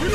お疲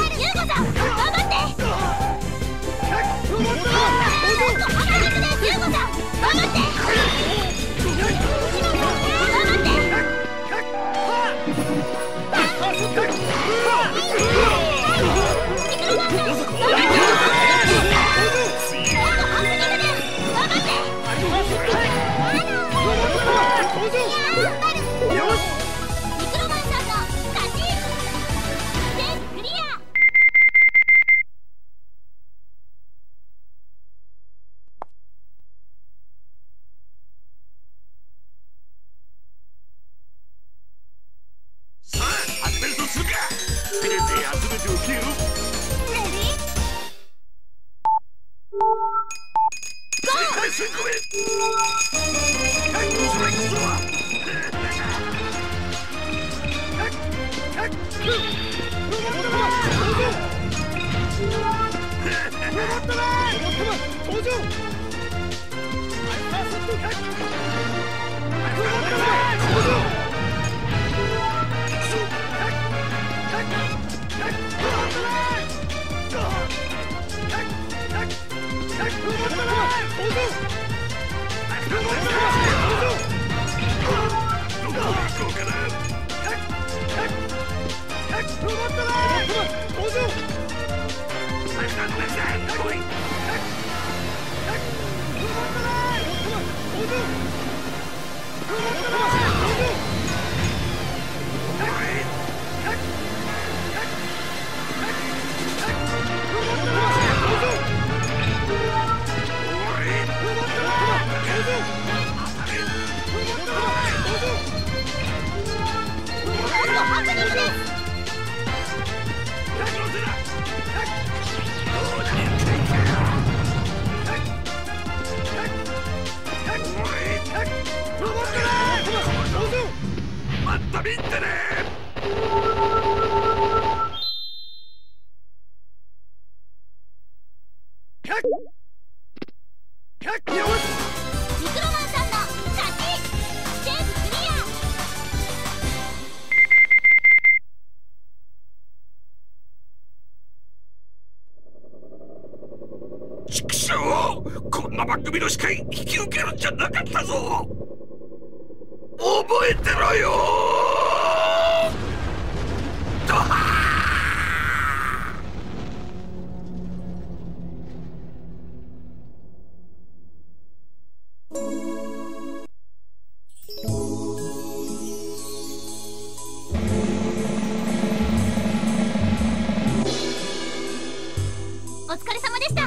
れ様でした。